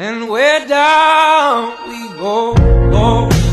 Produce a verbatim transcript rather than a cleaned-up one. And where down we go, go.